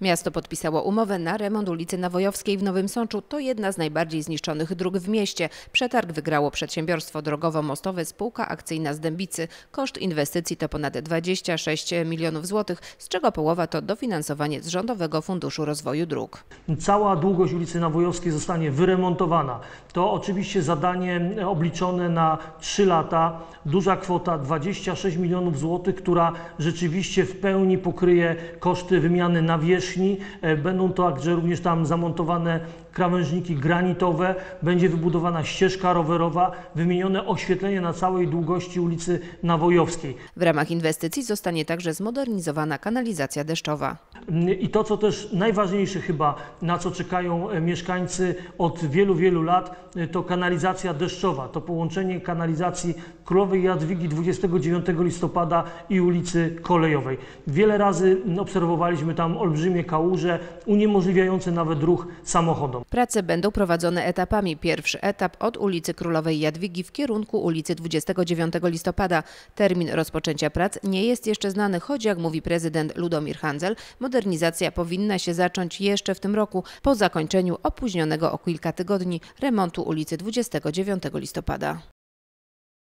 Miasto podpisało umowę na remont ulicy Nawojowskiej w Nowym Sączu. To jedna z najbardziej zniszczonych dróg w mieście. Przetarg wygrało Przedsiębiorstwo Drogowo-Mostowe Spółka Akcyjna z Dębicy. Koszt inwestycji to ponad 26 milionów złotych, z czego połowa to dofinansowanie z Rządowego Funduszu Rozwoju Dróg. Cała długość ulicy Nawojowskiej zostanie wyremontowana. To oczywiście zadanie obliczone na 3 lata. Duża kwota 26 milionów złotych, która rzeczywiście w pełni pokryje koszty wymiany nawierzchni. Będą to także również tam zamontowane krawężniki granitowe, będzie wybudowana ścieżka rowerowa, wymienione oświetlenie na całej długości ulicy Nawojowskiej. W ramach inwestycji zostanie także zmodernizowana kanalizacja deszczowa. I to, co też najważniejsze chyba, na co czekają mieszkańcy od wielu lat, to kanalizacja deszczowa. To połączenie kanalizacji Królowej Jadwigi 29 listopada i ulicy Kolejowej. Wiele razy obserwowaliśmy tam olbrzymie kałuże, uniemożliwiające nawet ruch samochodom. Prace będą prowadzone etapami. Pierwszy etap od ulicy Królowej Jadwigi w kierunku ulicy 29 listopada. Termin rozpoczęcia prac nie jest jeszcze znany, choć jak mówi prezydent Ludomir Handzel, modernizacja powinna się zacząć jeszcze w tym roku, po zakończeniu opóźnionego o kilka tygodni remontu ulicy 29 listopada.